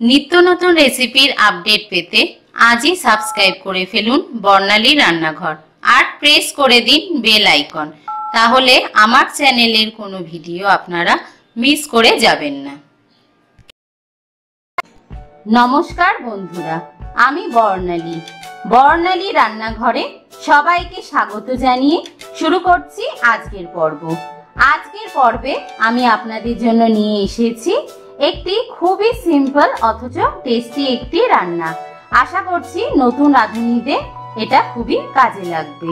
नित्य नतुन रेसिपिर आपडेट पेते आज ही सबस्क्राइब करे फेलुन बर्नाली रान्नाघर और प्रेस करे दिन बेल आइकन, ताहोले आमार चैनेलेर कोनो भिडियो आपनारा मिस करे जाबेन ना। नमस्कार बंधुरा, आमी बर्नाली बर्नाली रान्नाघरे सबाइके स्वागत जानिये शुरू करछि आजकेर पर्व। आजकेर पर्वे आमी आपनादेर जोन्नो निये एसेछि একটি খুবই সিম্পল অথচ টেস্টি একটি রান্না। আশা করছি নতুন রাঁধুনিদের এটা খুবই কাজে লাগবে।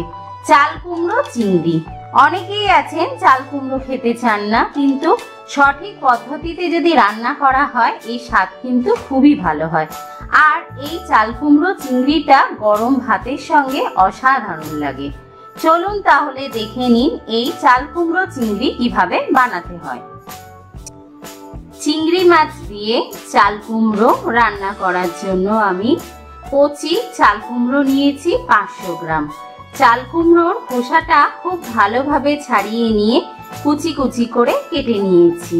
চাল কুমড়ো চিংড়ি। অনেকেই আছেন চাল কুমড়ো খেতে চান না, কিন্তু সঠিক পদ্ধতিতে যদি রান্না করা হয় এই স্বাদ কিন্তু খুবই ভালো হয়। আর এই চাল কুমড়ো চিংড়িটা গরম ভাতের সঙ্গে অসাধারণ লাগে। চলুন তাহলে দেখে নিন এই চাল কুমড়ো চিংড়ি কিভাবে বানাতে হয়। চিংড়ি মাছ দিয়ে চাল কুমড়ো রান্না করার জন্য আমি কচি চাল কুমড়ো নিয়েছি 500 গ্রাম। চাল কুমড়োর খোসাটা খুব ভালোভাবে ছাড়িয়ে নিয়ে কুচি কুচি করে কেটে নিয়েছি।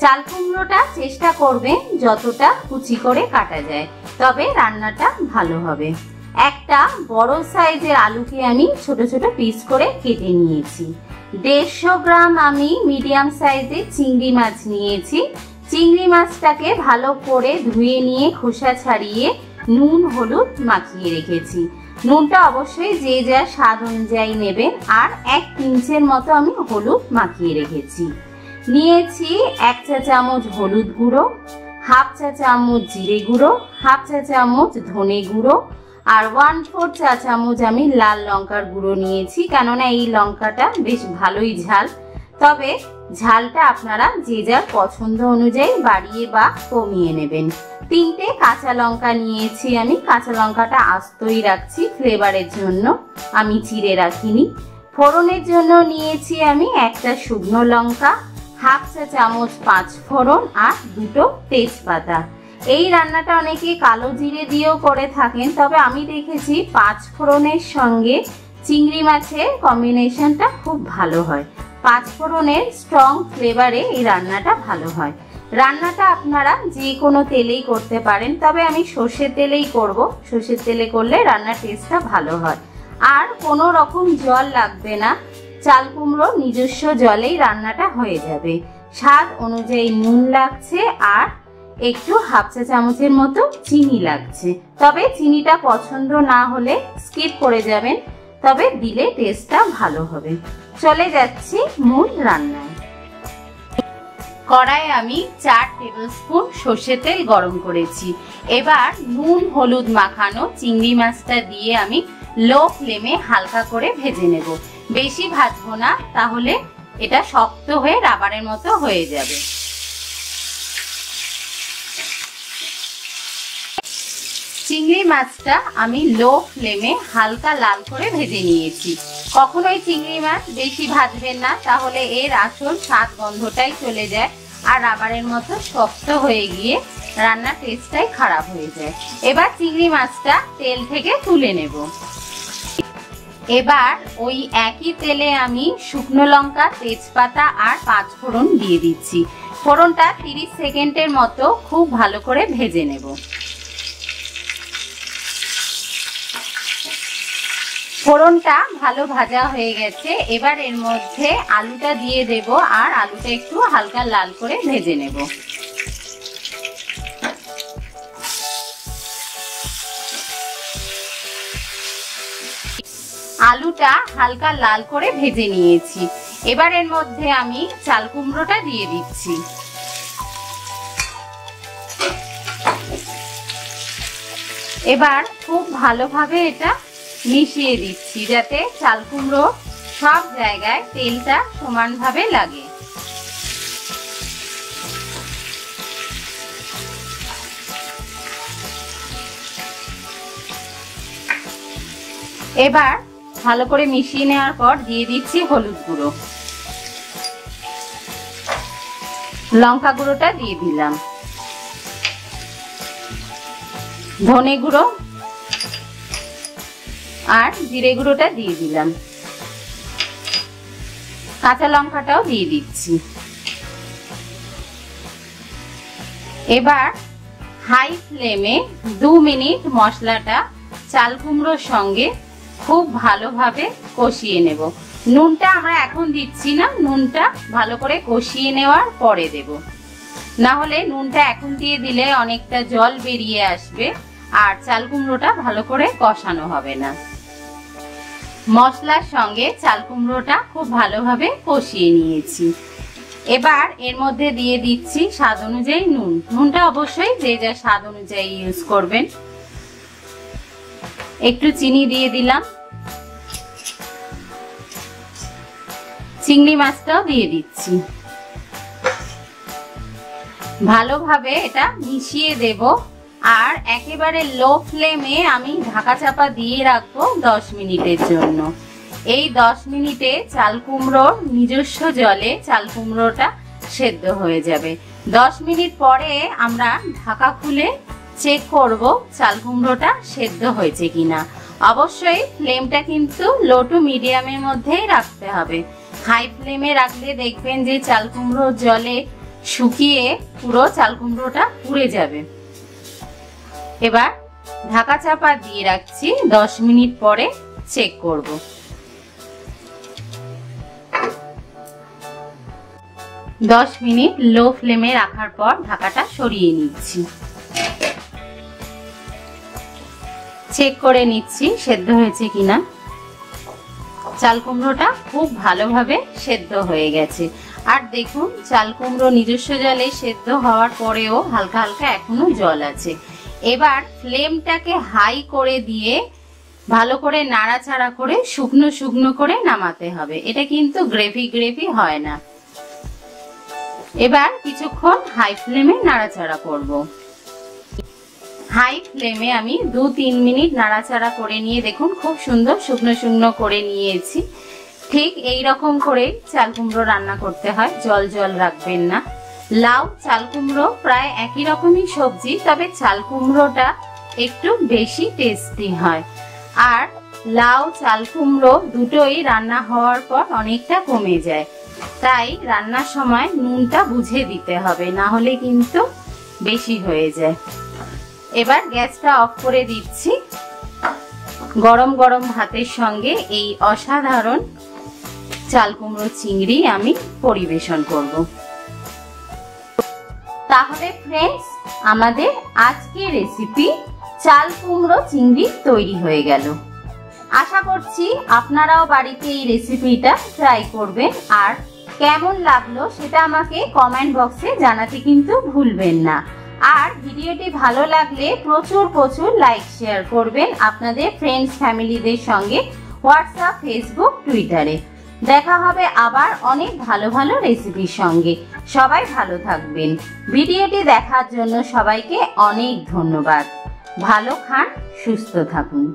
চাল কুমড়োটা চেষ্টা করবে যতটা কুচি করে কাটা যায়, তবে রান্নাটা ভালো হবে। একটা বড় সাইজের আলুকে আমি ছোট ছোট পিস করে কেটে নিয়েছি। 150 গ্রাম আমি মিডিয়াম সাইজের চিংড়ি মাছ নিয়েছি। চিংড়ি মাছটাকে ভালো করে ধুয়ে নিয়ে খোসা ছাড়িয়ে নুন হলুদ মাখিয়ে রেখেছি। নুনটা অবশ্যই যে যা স্বাদ অনুযায়ী নেবেন, আর 1 পিঞ্চের মতো আমি হলুদ মাখিয়ে রেখেছি। নিয়েছি 1 চা চামচ হলুদ গুঁড়ো, 1/2 চা চামচ জিরে গুঁড়ো, 1/2 চা চামচ ধনে গুঁড়ো, আর 1/4 চা চামচ আমি লাল লঙ্কার গুঁড়ো নিয়েছি, কেননা এই লঙ্কাটা বেশ ভালোই ঝাল। তবে ঝালটা আপনারা যে যার পছন্দ অনুযায়ী বাড়িয়ে বা কমিয়ে নেবেন। 3টে কাঁচা লঙ্কা নিয়েছি আমি। কাঁচা লঙ্কাটা আস্তই রাখছি, ফ্লেভারের জন্য আমি চিড়ে রাখিনি। ফোড়নের জন্য নিয়েছি আমি 1টা শুকনো লঙ্কা, 1/2 চা চামচ 5 ফোড়ন আর 2টো তেজপাতা। এই রান্নাটা অনেকে কালো জিরে দিয়েও করে থাকেন, তবে আমি দেখেছি 5 ফোড়নের সঙ্গে চিংড়ি মাছের কম্বিনেশনটা খুব ভালো হয়। 5 ফোড়নের স্ট্রং ফ্লেভারে এই রান্নাটা ভালো হয়। রান্নাটা আপনারা যে কোনো তেলেই করতে পারেন, তবে আমি সর্ষের তেলেই করব। সর্ষের তেলে করলে রান্নার টেস্টটা ভালো হয়, আর কোনো রকম জল লাগবে না। চাল কুমড়োর নিজস্ব জলেই রান্নাটা হয়ে যাবে। স্বাদ অনুযায়ী নুন লাগছে আর একটু 1/2 চা চামচের মতো চিনি লাগছে, তবে চিনিটা পছন্দ না হলে স্কিপ করে যাবেন, তবে দিলে টেস্টটা ভালো হবে। চলে যাচ্ছি মূল রান্নায়। কড়াই আমি 4 টেবিল স্পুন সর্ষের তেল গরম করেছি। এবার নুন হলুদ মাখানো চিংড়ি মাছটা দিয়ে আমি লো ফ্লেমে হালকা করে ভেজে নেব। বেশি ভাজবো না, তাহলে এটা শক্ত হয়ে রাবারের মতো হয়ে যাবে। চিংড়ি মাছটা আমি লো ফ্লেমে হালকা লাল করে ভেজে নিয়েছি। কখনোই চিংড়ি মাছ বেশি ভাজবেন না, তাহলে এর আসল স্বাদ গন্ধটাই চলে যায় আর রাবারের মতো শক্ত হয়ে গিয়ে রান্নার টেস্টটাই খারাপ হয়ে যায়। এবার চিংড়ি মাছটা তেল থেকে তুলে নেব। এবার ওই একই তেলে আমি শুকনো লঙ্কা, তেজপাতা আর 5 ফোড়ন দিয়ে দিচ্ছি। ফোড়নটা 30 সেকেন্ডের মতো খুব ভালো করে ভেজে নেব। ফোড়নটা ভালো ভাজা হয়ে গেছে। এবার এর মধ্যে আলুটা দিয়ে দেব, আর আলুটা একটু হালকা লাল করে ভেজে নেব। আলুটা হালকা লাল করে ভেজে নিয়েছি। এবার এর মধ্যে আমি চাল কুমড়োটা দিয়ে দিচ্ছি। এবার খুব ভালোভাবে এটা মিশিয়ে দিচ্ছি, যাতে চাল কুমড়ো সব জায়গায় তেলটা সমানভাবে লাগে। এবার ভালো করে মিশিয়ে নেওয়ার পর দিয়ে দিচ্ছি হলুদ গুঁড়ো, লঙ্কা গুঁড়োটা দিয়ে দিলাম, ধনে গুঁড়ো আর জিরে গুঁড়োটা দিয়ে দিলাম, কাঁচা লঙ্কাটাও দিয়ে দিচ্ছি। এবার हाई फ्लेमे 2 मिनट मसलाटा चाल कुमड़ोर संगे खूब भालोभावे कषिये नेब। नुनटा आमरा एखोन दिच्छि ना, नुनटा भालो करे कषिये नेওয়ার परे देब। ना होले नुनटा एखोन दिये दिले अनेकटा जल बेरिये आसबे आर चाल कुमड़ोटा भालो करे कषानो होबे ना। मसलार संगे चाल कुमड़ोटा खूब भालोभावे कषिये निয়েছি। एबार एर मध्य दिए दिच्छी स्वाद अनुयायी नून। नूनटा अवश्यई जे जार स्वाद अनुयायी यूज करबेन। एकटू चीनी दिए दिलाम। चिंगड़ी माछटाओ दिए दिच्छी। भालोभावे एटा मिशिये देब आर एकेबारे लो फ्लेमे आमी ढाका चापा दिए राखबो 10 मिनिटेर जोन्नो। 10 मिनिटे चाल कुमड़ोर निजस्व जले चाल कुमड़ोटा सेদ্ধ হয়ে যাবে। 10 মিনিট পরে আমরা ঢাকা খুলে চেক করব চাল কুমড়োটা সেদ্ধ হয়েছে কিনা। অবশ্যই ফ্লেমটা কিন্তু লো টু মিডিয়ামের মধ্যেই রাখতে হবে। হাই ফ্লেমে রাখলে দেখবেন যে চাল কুমড়ো জলে শুকিয়ে পুরো চাল কুমড়োটা পুড়ে যাবে। এবার ঢাকা চাপা দিয়ে রাখছি, 10 মিনিট পরে চেক করব। दस मिनट लो फ्लेमे रखार पर ढाकाटा सरिये निচ্ছি, चेक करे निচ্ছি सेদ্ধ হয়েছে কিনা। চাল কুমড়োটা খুব ভালোভাবে সেদ্ধ হয়ে গেছে। আর দেখুন চাল কুমড়ো নিজস্ব জলে সেদ্ধ হওয়ার পরেও হালকা হালকা এখনো জল আছে। এবার ফ্লেমটাকে হাই করে দিয়ে ভালো করে নাড়াচাড়া করে শুকনো শুকনো করে নামাতে হবে। এটা কিন্তু গ্রেভি গ্রেভি হয় না। এবার কিছুক্ষণ হাই ফ্লেমে নাড়াচাড়া করব। হাই ফ্লেমে আমি 2-3 মিনিট নাড়াচাড়া করে নিয়ে দেখুন খুব সুন্দর শুকনো শুকনো করে নিয়েছি। ঠিক এই রকম করে চাল কুমড়ো রান্না করতে হয়, জল জল রাখবেন না। লাউ চাল কুমড়ো প্রায় একই রকমই সবজি, তবে চাল কুমড়োটা একটু বেশি টেস্টি হয়। আর লাউ চাল কুমড়ো দুটোই রান্না হওয়ার পর অনেকটা কমে যায়, তাই রান্নার সময় নুনটা বুঝে দিতে হবে, না হলে কিন্তু বেশি হয়ে যায়। এবার গ্যাসটা অফ করে দিচ্ছি। গরম গরম ভাতের সঙ্গে এই অসাধারণ চাল কুমড়ো চিংড়ি আমি পরিবেশন করব। তাহলে ফ্রেন্ডস, আমাদের আজকের রেসিপি চাল কুমড়ো চিংড়ি তৈরি হয়ে গেল। আশা করছি আপনারাও বাড়িতে এই রেসিপিটা ট্রাই করবেন আর কেমন লাগলো সেটা আমাকে কমেন্ট বক্সে জানাতে কিন্তু ভুলবেন না। আর ভিডিওটি ভালো লাগলে প্রচুর লাইক শেয়ার করবেন আপনাদের ফ্রেন্ডস ফ্যামিলিদের সঙ্গে হোয়াটসঅ্যাপ, ফেসবুক, টুইটারে। দেখা হবে আবার অনেক ভালো রেসিপির সঙ্গে। সবাই ভালো থাকবেন। ভিডিওটি দেখার জন্য সবাইকে অনেক ধন্যবাদ। ভালো খান, সুস্থ থাকুন।